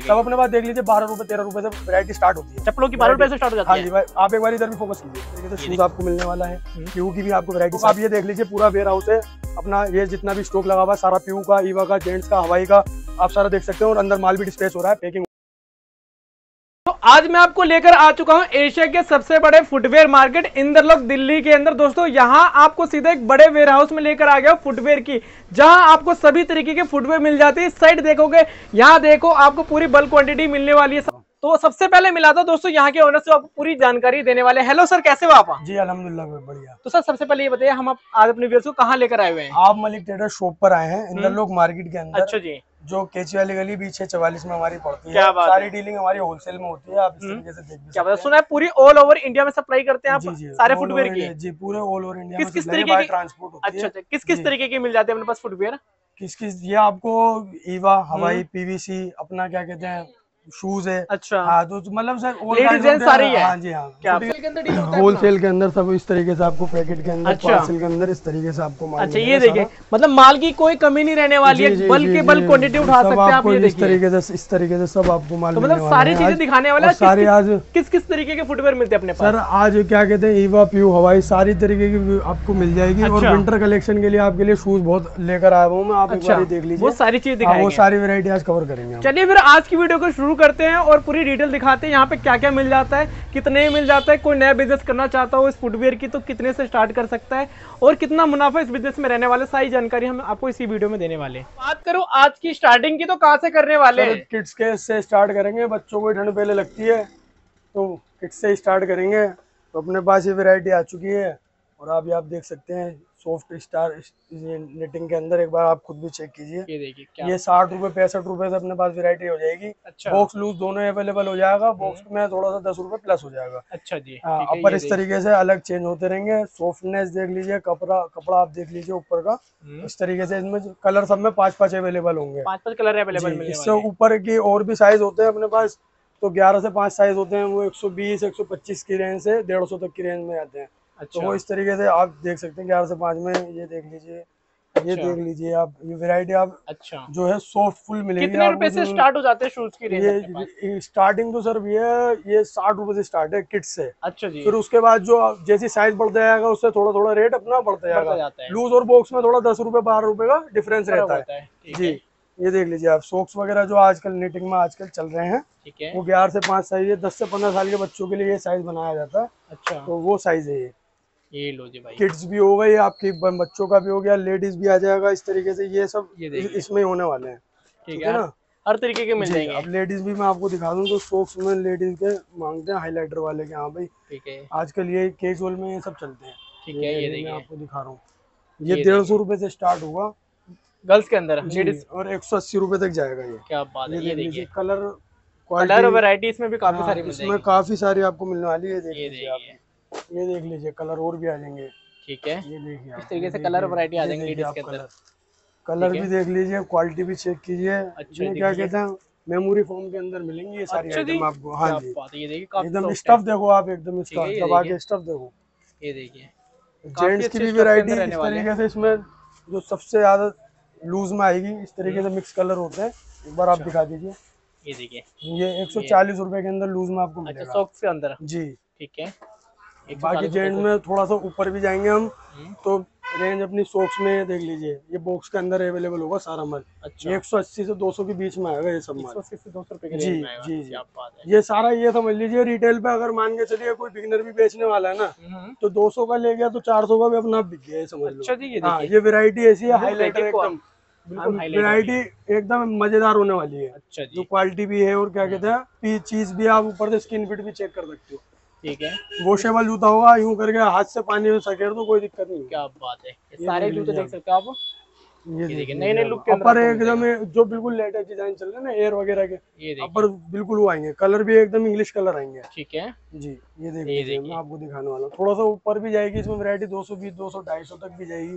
सब अपने पास देख लीजिए 12 रुपए 13 रुपए से वैरायटी स्टार्ट होती है। चप्पलों की 12 रुपए से स्टार्ट हो जाती है। हाँ जी, आप एक बार इधर भी फोकस कीजिए। तो शूज आपको मिलने वाला है, प्यू की भी आपको वैरायटी। आप ये देख लीजिए पूरा वेयर हाउस है अपना, ये जितना भी स्टॉक लगा हुआ है सारा प्यू का, ईवा का, जेंट्स का, हवाई का, आप सारा देख सकते हो। और अंदर माल भी डिस्पैच हो रहा है, पैकिंग। आज मैं आपको लेकर आ चुका हूं एशिया के सबसे बड़े फुटवेयर मार्केट इंदरलोक दिल्ली के अंदर। दोस्तों यहां आपको सीधा एक बड़े वेयर हाउस में लेकर आ गया हूं फुटवेयर की, जहां आपको सभी तरीके के फुटवेयर मिल जाते हैं। इस साइड देखोगे, यहां देखो आपको पूरी बल्क क्वांटिटी मिलने वाली है। तो सबसे पहले मिला था दोस्तों यहाँ के ओनर से, आपको पूरी जानकारी देने वाले। हेलो सर, कैसे हो आप? जी अल्हम्दुलिल्लाह बढ़िया। तो सर सबसे पहले ये बताइए, हम आज अपने व्यूअर्स को कहाँ लेकर आए हुए हैं? आप मलिक ट्रेडर्स शॉप पर आए हैं इंदरलोक मार्केट के अंदर। अच्छा जी। जो केची वाली गली बीच 44 में हमारी पड़ती है। सारी डीलिंग हमारी होलसेल में होती है। आप इस तरीके से देख भी सकते हैं। सुना है पूरी ऑल ओवर इंडिया में सप्लाई करते हैं आप? जी, सारे फुटवेयर की। जी पूरे ऑल ओवर इंडिया। किस किस तरीके की ट्रांसपोर्ट होती है? अच्छा, किस किस तरीके की मिल जाती है अपने पास फुटवेयर? किस किस, ये आपको ईवा, हवाई, पीवीसी, अपना क्या कहते हैं शूज है। अच्छा। हाँ तो मतलब सर होलसेल के अंदर सब इस तरीके से आपको पैकेट के अंदर। अच्छा। पार्सल के अंदर इस तरीके से आपको माल। अच्छा ये देखिए, मतलब माल की कोई कमी नहीं रहने वाली है, बल्कि बल्क क्वांटिटी उठा सकते हैं आप। ये देखिए इस तरीके से सब आपको माल, मतलब सारी चीजें दिखाने वाला है। सारे आज किस किस तरीके के फुटवेयर मिलते हैं अपने पास? सर आज क्या कहते हैं ईवा, प्यू, हवाई सारी तरीके की आपको मिल जाएगी। और विंटर कलेक्शन के लिए आपके लिए शूज बहुत लेकर आया हूँ मैं, आप देख लीजिए। वो सारी चीज दिखाएंगे, वो सारी वैरायटी आज कवर करेंगे। चलिए फिर आज की वीडियो को शुरू करते हैं और पूरी डिटेल दिखाते हैं यहाँ पे क्या क्या मिल जाता है, कितने मिल जाता है। कोई नया बिजनेस करना चाहता हो इस फुटवेयर की तो कितने से स्टार्ट कर सकता है और कितना मुनाफा इस बिजनेस में रहने वाला है, सारी जानकारी हम आपको इसी वीडियो में देने वाले हैं। बात करूं आज की स्टार्टिंग की तो कहाँ से करने वाले हैं? किड्स के से स्टार्ट करेंगे, बच्चों को ठंड पहले लगती है तो किड्स से स्टार्ट करेंगे। तो अपने पास ये वेरायटी आ चुकी है और आप देख सकते हैं सॉफ्ट स्टार नेटिंग के अंदर। एक बार आप खुद भी चेक कीजिए, ये देखिए क्या। ये 60 रुपए 65 रुपए से अपने पास वैरायटी हो जाएगी। अच्छा। बॉक्स लूज दोनों अवेलेबल हो जाएगा, बॉक्स में थोड़ा सा 10 रुपए प्लस हो जाएगा। अच्छा जी। अपर इस तरीके से अलग चेंज होते रहेंगे। सॉफ्टनेस देख लीजिए, कपड़ा आप देख लीजिए ऊपर का। इस तरीके से इसमें कलर सब में 5-5 अवेलेबल होंगे, 5-5 कलर अवेलेबल। इससे ऊपर के और भी साइज होते हैं अपने पास, तो 11 से 5 साइज होते हैं। वो 120-125 की रेंज से 150 तक की रेंज में आते हैं। अच्छा। तो वो इस तरीके से आप देख सकते हैं 11 से 5 में। ये देख लीजिए, ये देख लीजिए आप, ये वैरायटी आप। अच्छा। जो है सॉफ्ट फुल मिलेगी। कितने रुपए से स्टार्ट हो जाते हैं शूज की रेंज? स्टार्टिंग तो सर ये 60 रुपए से स्टार्ट है किड्स से। अच्छा जी। फिर उसके बाद जो जैसी साइज बढ़ता जाएगा उससे थोड़ा थोड़ा रेट अपना बढ़ता जाएगा। लूज और बॉक्स में थोड़ा 10-12 रुपए का डिफरेंस रहता है जी। ये देख लीजिए आप सॉक्स वगैरह जो आजकल नेटिंग में आजकल चल रहे हैं। ठीक है। वो 11 से 5 साइज है। 10 से 15 साल के बच्चों के लिए ये साइज बनाया जाता है। अच्छा। तो वो साइज है ये लो जी भाई। किड्स भी हो गए, आपके बच्चों का भी हो गया, लेडीज भी आ जाएगा। इस तरीके से ये सब इसमें होने वाले हैं। ठीक है ना, हर तरीके के मिल जाएंगे। अब लेडीज भी मैं आपको दिखा दूँ तो सॉक्स में लेडीज के मांगते हैं हाईलाइटर वाले के। हाँ भाई। ठीक है। आजकल ये कैजुअल में ये सब चलते हैं। ठीक है, ये मैं आपको दिखा रहा हूँ। ये 150 रुपए से स्टार्ट होगा गर्ल्स के अंदर और 180 रुपए तक जाएगा। ये क्या बात है। ये देखिए कलर वैरायटी इसमें भी काफी सारी, इसमें काफी सारी आपको मिलने वाली है। ये देख लीजिए कलर और भी आ जाएंगे। ठीक है। ये देखिए इस तरीके से कलर वैरायटी आ जाएंगी लेडीज के अंदर। कलर भी देख लीजिए, क्वालिटी भी चेक कीजिए। अच्छा। क्या कहते हैं मेमोरी फॉर्म के अंदर मिलेंगी ये सारी आइटम आपको। हाँ जी। ये देखिए एकदम स्टफ देखो आप, एकदम स्टफ देखो। ये देखिए जेंट्स की भी वैरायटी इस तरीके से। इसमें जो सबसे ज्यादा लूज में आएगी इस तरीके से मिक्स कलर होते हैं। एक बार आप दिखा दीजिए। ये देखिए ये 140 रुपए के अंदर लूज में आपको मिलेगा। अच्छा, सॉक्स के अंदर जी। ठीक है। बाकी जेंट्स में थोड़ा सा ऊपर भी जाएंगे हम तो रेंज अपनी सॉक्स में देख लीजिए। ये बॉक्स के अंदर अवेलेबल होगा सारा माल। अच्छा। 180 से 200 के बीच में आएगा ये सब माल। 180 से 200 रुपए के जी जी जी। ये सारा ये समझ लीजिए रिटेल पे अगर मान के चलिए कोई बिगनर भी बेचने वाला है ना तो 200 का ले गया तो 400 का भी अपना बिक गया समझ लो। ये वेरायटी ऐसी है हाईलाइटर एकदम, वैरायटी एकदम मजेदार होने वाली है। अच्छा जी। तो क्वालिटी भी है और क्या कहते हैं चीज भी आप ऊपर से स्किन फिट भी चेक कर सकते हो। ठीक है। वॉशेबल जूता होगा, यूं करके हाथ से पानी में सकेर तो कोई दिक्कत नहीं। क्या बात है। सारे जूते देख सकते हो आप। ये देखिए नए नए लुक के ऊपर एकदम जो बिल्कुल लेटेस्ट डिजाइन चल रहे हैं ना एयर वगैरह के ऊपर बिल्कुल वो आएंगे। कलर भी एकदम इंग्लिश कलर आएंगे। ठीक है जी। ये देखिए मैं आपको दिखाने वाला हूँ। थोड़ा सा ऊपर भी जाएगी इसमें वैरायटी 220, 200, 250 तक भी जाएगी।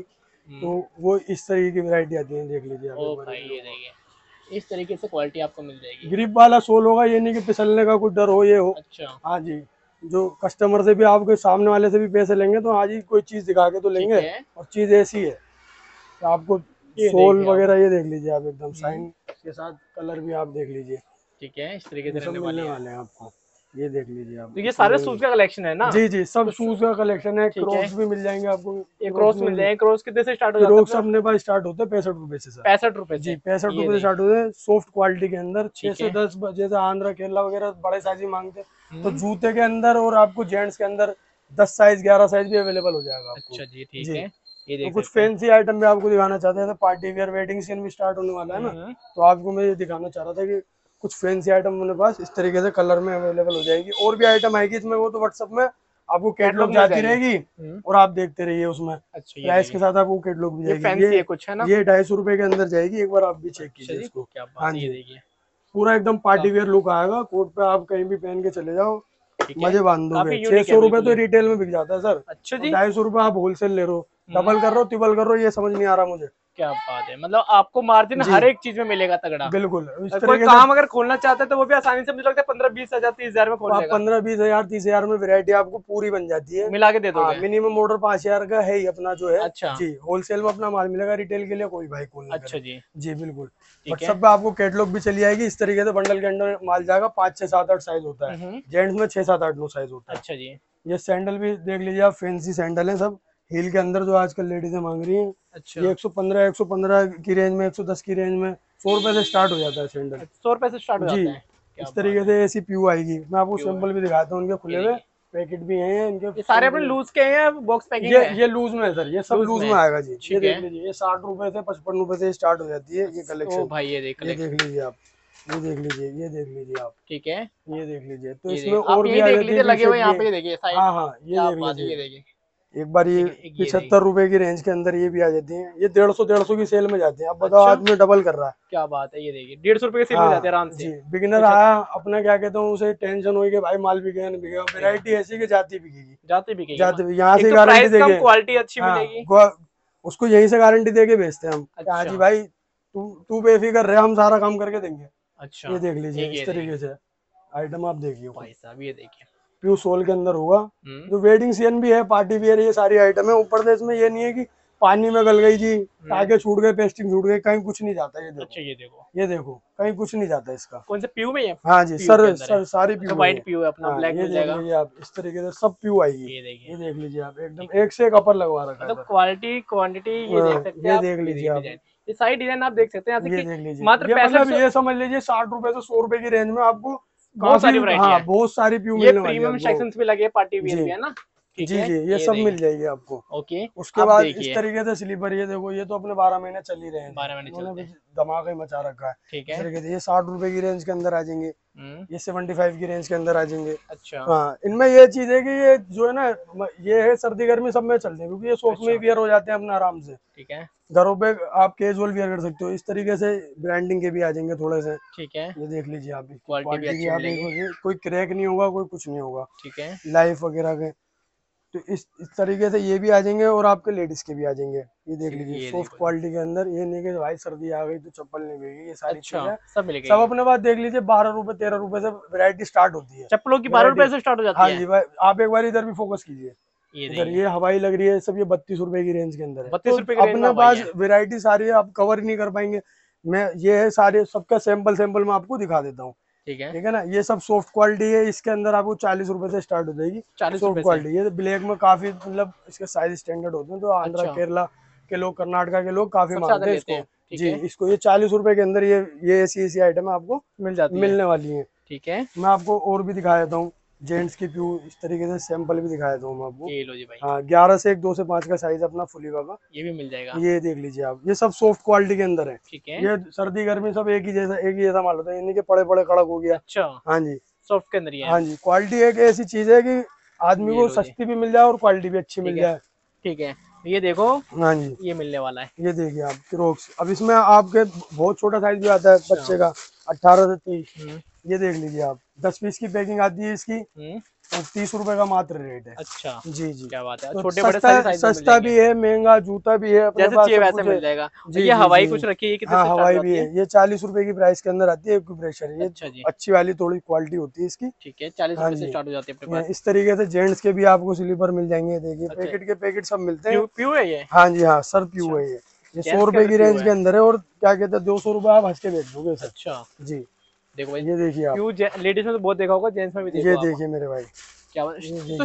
तो वो इस तरीके की वैरायटी आती है देख लीजिए आप। ये देखिए इस तरीके से क्वालिटी आपको मिल जाएगी। ग्रिप वाला सोल होगा, ये नहीं कि फिसलने का कोई डर हो ये हो। अच्छा। हाँ जी। जो कस्टमर से भी आपके सामने वाले से भी पैसे लेंगे तो आज ही कोई चीज दिखा के तो लेंगे। और चीज ऐसी है आपको सोल वगैरह ये देख लीजिए आप एकदम साइन के साथ। कलर भी आप देख लीजिए ठीक है, इस तरीके से मिलने वाले हैं आपको। ये देख लीजिए आप, ये सारे शूज का कलेक्शन है ना? जी जी, सब शूज का कलेक्शन है। क्रॉस भी मिल जाएंगे आपको, एक क्रॉस मिल जाएंगे। क्रॉस कितने से स्टार्ट हो जाता है? क्रॉस अपने पास स्टार्ट होता है 65 रुपए से। 65 रुपए? जी, 65 रुपए से स्टार्ट होते हैं। सॉफ्ट क्वालिटी के अंदर 6 से 10, जैसे आंध्रा केरला वगैरह बड़े साइज ही मांगते हैं, तो जूते के अंदर और आपको जेंट्स के अंदर 10 साइज 11 साइज भी अवेलेबल हो जाएगा आपको। अच्छा जी, ठीक है। ये देखो, कुछ फैंसी आइटम भी आपको दिखाना चाहते हैं। पार्टी वेयर वेडिंग सीजन भी स्टार्ट होने वाला है ना, तो आपको मैं ये दिखाना चाह रहा था कि कुछ फैंसी आइटम मेरे पास इस तरीके से कलर में अवेलेबल हो जाएगी। और भी आइटम आएगी इसमें, वो तो व्हाट्सएप में आपको कैटलॉग जाती रहेगी और आप देखते रहिए उसमें। अच्छा, प्राइस के साथ आपको कैटलॉग भी जाएगी। कुछ है ना, ये 250 रुपए के अंदर जाएगी। एक बार आप भी चेक कीजिए इसको। हाँ जी, पूरा एकदम पार्टी वेयर लुक आएगा। कोट पे आप कहीं भी पहन के चले जाओ, मजे बांध दोगे। 600 रुपए तो रिटेल में बिक जाता है सर। अच्छा जी, 250 रुपए आप होलसेल ले रहे हो, डबल कर रहे हो, ट्रिपल कर रहे हो, ये समझ नहीं आ रहा मुझे। क्या बात है, मतलब आपको मार्जिन हर एक चीज में मिलेगा तगड़ा। बिल्कुल, कोई काम अगर खोलना चाहते हैं तो वो भी आसानी से, मुझे लगता है 15-20 हजार 30 हजार में खोल लेगा। 15-20 हजार 30 हजार में वैरायटी आपको पूरी बन जाती है, मिला के दे दो। मिनिमम ऑर्डर 5000 का है ही अपना जो है। अच्छा जी, होलसेल में अपना माल मिलेगा, रिटेल के लिए कोई भाई खोल। अच्छा जी जी, बिल्कुल। व्हाट्सएप पे आपको कैटलॉग भी चली जाएगी। इस तरीके से बंडल के अंदर माल जाएगा। 5, 6, 7, 8 साइज होता है। जेंट्स में 6, 7, 8, 9 साइज होता है। अच्छा जी, ये सैंडल भी देख लीजिए आप, फैंसी सैंडल है सब। हील के अंदर जो आजकल लेडीजें मांग रही हैं। अच्छा, ये 115 की रेंज में, 110 की रेंज में 100 रुपए से स्टार्ट हो जाता है सैंडल। 100 रुपए से स्टार्ट हो जाता है। इस तरीके से ऐसी प्यू आएगी। मैं आपको सैंपल भी दिखाता हूँ। इनके खुले हुए पैकेट भी हैं इनके। सारे अपने लूज के हैं, बॉक्स पैकिंग है। ये लूज में है सर, ये सब लूज में आएगा जी। ये देख लीजिए, ये 60 रुपए से 55 रुपए से स्टार्ट हो जाती है ये कलेक्शन भाई। ये देख लीजिए आप, ये देख लीजिए, ये देख लीजिए आप। ठीक है, ये देख लीजिए। तो इसमें और लगे हुए यहाँ पे, देखिए। हाँ हाँ, ये देखिए। एक बार ये 75 रुपए की रेंज के अंदर ये भी आ जाती है। ये 150-150 की सेल में जाती है। अब बताओ, आदमी डबल कर रहा है। क्या बात है, ये देखिए 150 रुपए की सेल में जाते हैं आराम से। बिगिनर आया अपना, क्या कहता हूँ, उसे टेंशन होगी भाई माल बिकेगा नहीं बिकेगा। वैरायटी ऐसी कि जाती बिकेगी, जाती बिकेगी, जाती बिकेगी। यहाँ से गारंटी देंगे, क्वालिटी अच्छी मिलेगी उसको, यहीं से गारंटी दे के बेचते हैं हम। हाँ जी भाई, तू बेफिक्र रहे, हम सारा काम करके देंगे। अच्छा, ये देख लीजिए, इस तरीके से आइटम आप देखिए भाई साहब। ये देखिए, प्यू सोल के अंदर होगा। जो वेडिंग सीजन भी है, पार्टी वियर, ये सारी आइटम है। ऊपर से इसमें ये नहीं है कि पानी में गल गई जी, आगे छूट गए, पेस्टिंग छूट गई, कहीं कुछ नहीं जाता। ये देखो। अच्छा, ये देखो, ये देखो, कहीं कुछ नहीं जाता इसका। कौन से प्यू में है? हाँ जी सर, सारी प्यू, व्हाइट प्यू है अपना, ब्लैक मिल जाएगा। आप इस तरीके से सब प्यू आएगी। ये देख लीजिए आप, एकदम एक से एक अपर लगवा रखा है। मतलब क्वालिटी क्वांटिटी ये देख लीजिए आप। ये सारी डिजाइन आप देख सकते हैं। मात्र ये समझ लीजिए 60 रुपए से 100 रुपए की रेंज में आपको बहुत सारी वैरायटी है। बहुत सारी प्यू मिलने वाली है। प्रीमियम सेक्शंस भी लगे, पार्टी वियर भी है ना। जी जी, ये सब मिल जाएगी आपको। ओके, उसके बाद इस तरीके से स्लीपर, ये देखो, ये तो अपने 12 महीने चल ही रहे हैं। 12 महीने चलते हैं, धमाका ही मचा रखा है। ठीक है, इस तरीके से ये 60 रुपए की रेंज के अंदर आ जाएंगे। ये 75 की रेंज के अंदर आ जाएंगे। अच्छा, हाँ, इनमें ये चीज है कि ये जो है ना, ये है सर्दी गर्मी सब में चलते हैं, क्योंकि ये सॉफ्ट में वियर हो जाते हैं अपना आराम से। ठीक है, घरों पे आप कैजुअल वियर कर सकते हो। इस तरीके से ब्रांडिंग के भी आ जाएंगे थोड़े से। ठीक है, ये देख लीजिए आप, क्वालिटी, कोई क्रैक नहीं होगा, कोई कुछ नहीं होगा। ठीक है, लाइफ वगैरह के, तो इस तरीके से ये भी आ जाएंगे और आपके लेडीज के भी आ जाएंगे। ये देख लीजिए, सॉफ्ट क्वालिटी के अंदर। ये नहीं कि भाई सर्दी आ गई तो चप्पल नहीं मिलेगी। ये सारी चीजें सब अपने पास देख लीजिए। 12 रुपए 13 रुपए से वैरायटी स्टार्ट होती है चप्पलों की। 12 रुपए से स्टार्ट हो जाती है। हाँ जी भाई, आप एक बार इधर भी फोकस कीजिए। इधर ये हवाई लग रही है सब, ये 32 रुपए की रेंज के अंदर है। 32 रुपए अपने पास वेरायटी सारी आप कवर नहीं कर पाएंगे। मैं ये है सारे, सबका सैंपल मैं आपको दिखा देता हूँ। ठीक है ना, ये सब सॉफ्ट क्वालिटी है। इसके अंदर आपको 40 रुपए से स्टार्ट हो जाएगी। 40 रुपए क्वालिटी। ये ब्लैक में काफी, मतलब इसके साइज स्टैंडर्ड होते हैं, तो आंध्रा केरला के लोग, कर्नाटका के लोग काफी मांगते हैं इसको। जी, इसको ये 40 रुपए के अंदर ये ऐसी आइटम आपको मिलने वाली है। ठीक है, मैं आपको और भी दिखा देता हूँ। जेंट्स की प्यू इस तरीके से सैंपल भी दिखा देता हूँ आपको। हाँ, 11 से 1, 2 से 5 का साइज अपना फुलीवा का, ये भी मिल जाएगा। ये देख लीजिए आप, ये सब सॉफ्ट क्वालिटी के अंदर है। ठीक है, ये सर्दी गर्मी सब एक ही जैसा माल होता है, यानी कि पड़े पड़े कड़क हो गया। अच्छा, हाँ जी, सॉफ्ट के अंदर ही है। हाँ जी, क्वालिटी एक ऐसी चीज है की आदमी को सस्ती भी मिल जाए और क्वालिटी भी अच्छी मिल जाए। ठीक है, ये देखो। हाँ जी, ये मिलने वाला है। ये देखिए आप, क्रॉक्स। अब इसमें आपके बहुत छोटा साइज भी आता है बच्चे का, 18 से 30। ये देख लीजिए आप, 10 पीस की पैकिंग आती है इसकी और 30 रुपए का मात्र रेट है। अच्छा जी जी, क्या बात है। तो छोटे बड़े साइज, सस्ता भी है, महंगा जूता भी है, अपने पास वैसे मिल जाएगा। ये हवाई कुछ रखी है, कितने? हवाई भी है। ये 40 रुपए की प्राइस के अंदर आती है, एक्यूप्रेशर है। ये अच्छी वाली थोड़ी क्वालिटी होती है इसकी। ठीक है, 40 रुपए से स्टार्ट हो जाती है अपने पास। इस तरीके से जेंट्स के भी आपको स्लीपर मिल जाएंगे। देखिए, पैकेट के पैकेट सब मिलते हैं। प्यू है ये? हाँ जी हाँ सर, प्यू है। ये 100 रुपए की रेंज के अंदर है और क्या कहते हैं 200 रुपए आप हंस के बेच दोगे। अच्छा जी, देखो भाई ये देखिए आप, क्यों लेडीज में तो बहुत देखा होगा, जेंट्स में भी देखो। ये देखिए मेरे भाई क्या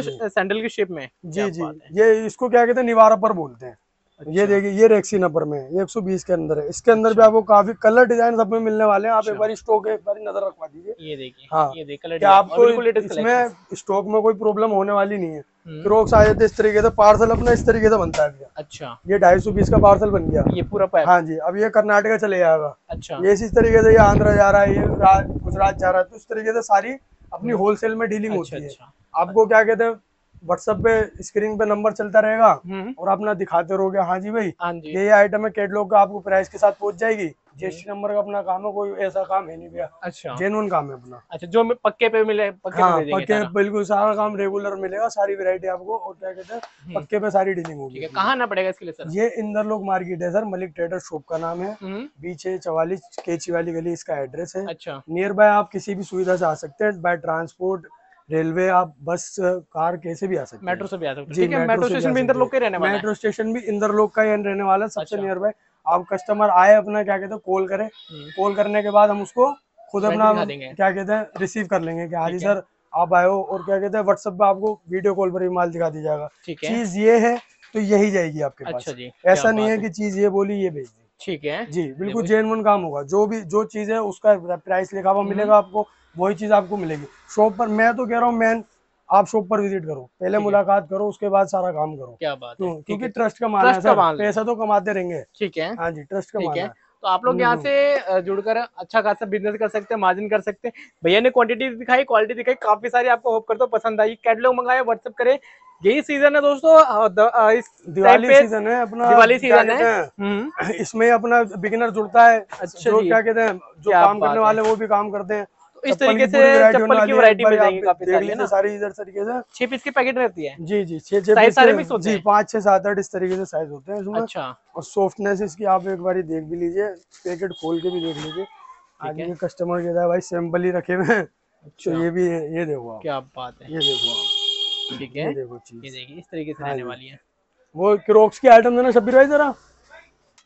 तो सैंडल की शेप में। जी जी, ये इसको क्या कहते हैं, निवारा पर बोलते हैं। अच्छा। ये देखिए ये रेक्सीन अपर में है, ये 120 के अंदर है। इसके अंदर भी आपको काफी कलर डिजाइन सब में मिलने वाले हैं। आप एक बार स्टॉक एक बार नजर रखवा दीजिए। ये देखिए हाँ, ये देखिए कलर आपको इसमें स्टॉक में कोई प्रॉब्लम होने वाली नहीं है। क्रॉक्स आ जाते इस तरीके से, पार्सल अपना इस तरीके से बनता है। अच्छा, ये 250 का पार्सल बन गया ये पूरा। हाँ जी, अब ये कर्नाटक चले जाएगा। अच्छा, ये इसी तरीके से ये आंध्रा जा रहा है, ये गुजरात जा रहा है। तो इस तरीके से सारी अपनी होलसेल में डीलिंग होती है। आपको क्या कहते हैं, व्हाट्सएप पे स्क्रीन पे नंबर चलता रहेगा और अपना दिखाते रहोगे। हाँ जी भाई, ये आइटम है कैटलॉग का, आपको प्राइस के साथ पहुंच जाएगी। जीएसटी नंबर का अपना काम है, कोई ऐसा काम है नहीं भैया। अच्छा, जेन्युइन काम है अपना। अच्छा, जो पक्के पे मिले पक्के हाँ, पे पक्के बिल्कुल सारा काम रेगुलर मिलेगा, सारी वैरायटी आपको। और क्या कहते हैं, पक्के पे सारी डीलिंग होगी। कहाँ आना पड़ेगा इसके लिए सर? ये इंदरलोक मार्केट है सर, मलिक ट्रेडर्स शॉप का नाम है। बीचे 44 केची वाली गली इसका एड्रेस है। अच्छा, नियर बाय आप किसी भी सुविधा से आ सकते हैं, बाय ट्रांसपोर्ट, रेलवे, आप बस, कार, कैसे भी आ सकते हैं, मेट्रो से भी आ सकते हैं। ठीक है, मेट्रो स्टेशन भी इंदरलोक का रहने वाला है। मेट्रो स्टेशन भी इंदरलोक का ही रहने वाला है, सबसे नियर बाय। आप कस्टमर आए अपना क्या कहते हैं कॉल करें, कॉल करने के बाद हम उसको खुद अपना क्या कहते हैं रिसीव कर लेंगे कि हाँ जी सर आप आयो। और क्या कहते हैं व्हाट्सएप पे आपको वीडियो कॉल पर भी माल दिखा दी जाएगा। चीज ये है तो यही जाएगी आपके पास, ऐसा नहीं है कि चीज ये बोली ये भेज दी। ठीक है जी, बिल्कुल जेन्युइन काम होगा। जो भी जो चीज है उसका प्राइस लिखा हुआ मिलेगा आपको, वही चीज आपको मिलेगी शॉप पर। मैं तो कह रहा हूँ मैन, आप शॉप पर विजिट करो, पहले मुलाकात करो, उसके बाद सारा काम करो। क्या बात है, क्योंकि ट्रस्ट का माल है सर, पैसा तो कमाते रहेंगे। ठीक है हाँ जी, ट्रस्ट का माल है। तो आप लोग यहाँ से जुड़कर अच्छा खासा बिजनेस कर सकते हैं, मार्जिन कर सकते हैं। भैया ने क्वांटिटी दिखाई, क्वालिटी दिखाई, काफी सारी आपको होप करता हूँ पसंद आई। कैटलॉग मंगाए, व्हाट्सएप करे। यही सीजन है दोस्तों, इस दिवाली सीजन है अपना, दिवाली सीजन है, इसमें अपना बिगिनर जुड़ता है। अच्छा, क्या कहते हैं जो काम करने वाले वो भी काम करते हैं। इस तरीके से चप्पल की वैरायटी मिल जाएगी काफी सारी ना, सारी इधर तरीके से 6 पीस की पैकेट रहती है। जी जी, 6 साइज सारे मिक्स होते हैं जी, 5 6 7 8 इस तरीके से साइज होते हैं इसमें। अच्छा, और सॉफ्टनेस इसकी आप एक बार देख भी लीजिए, पैकेट खोल के भी देख लीजिए। आदमी कस्टमर कहता है भाई सैंपल ही रखे हुए हैं। अच्छा, ये भी है, ये देखो आप, क्या बात है, ये देखो आप। ठीक है, ये देखो चीज, ये देखिए इस तरीके से रहने वाली है। वो क्रॉक्स की आइटम है ना शब्बीर भाई, जरा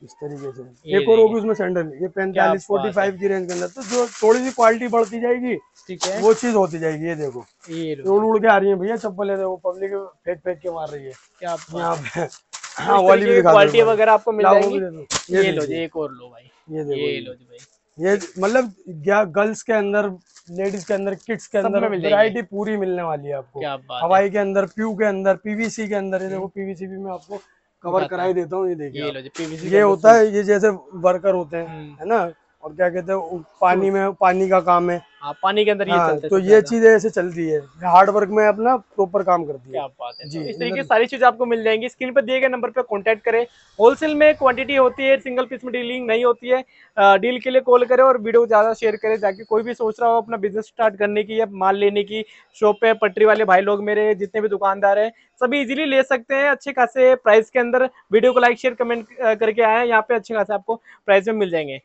इस तरीके से एक और होगी उसमें सैंडल। ये 45 45 की रेंज के अंदर, तो जो थोड़ी सी क्वालिटी बढ़ती जाएगी। ठीक है, वो चीज होती जाएगी। ये देखो ये उड़ उड़ के आ रही है भैया चप्पल, है वो पब्लिक फेंक फेंक के मार रही है। क्या यहाँ पे हाँ वाली क्वालिटी वगैरह आपको मिल जाएगी। ये लो जी, एक और लो भाई, ये देखो ये लो जी भाई। ये मतलब गर्ल्स के अंदर, लेडीज के अंदर, किड्स के अंदर वैरायटी पूरी मिलने वाली है आपको। हवाई के अंदर, प्यू के अंदर, पीवीसी के अंदर। ये देखो पीवीसी भी मैं आपको कवर कराई देता हूँ। ये देखिए ये होता है, ये जैसे वर्कर होते हैं है ना, और क्या कहते हैं पानी में, पानी का काम है। पानी के अंदर ये चलता है, तो ये चीजें ऐसे चलती है, हार्ड वर्क में अपना प्रॉपर काम करती है। क्या बात है जी, तो इस तरीके सारी चीजें आपको मिल जाएंगी। स्क्रीन पर दिए गए नंबर पर कॉन्टेक्ट करें। होलसेल में क्वांटिटी होती है, सिंगल पीस में डीलिंग नहीं होती है। डील के लिए कॉल करें और वीडियो ज्यादा शेयर करें, ताकि कोई भी सोच रहा हो अपना बिजनेस स्टार्ट करने की या माल लेने की। शॉप पे पटरी वाले भाई लोग, मेरे जितने भी दुकानदार है सभी इजिली ले सकते हैं अच्छे खासे प्राइस के अंदर। वीडियो को लाइक शेयर कमेंट करके आए, यहाँ पे अच्छे खासे आपको प्राइस में मिल जाएंगे।